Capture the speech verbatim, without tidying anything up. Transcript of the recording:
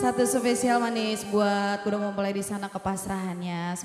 Satu spesial manis buat udah mempelai di sana Kepasrahannya.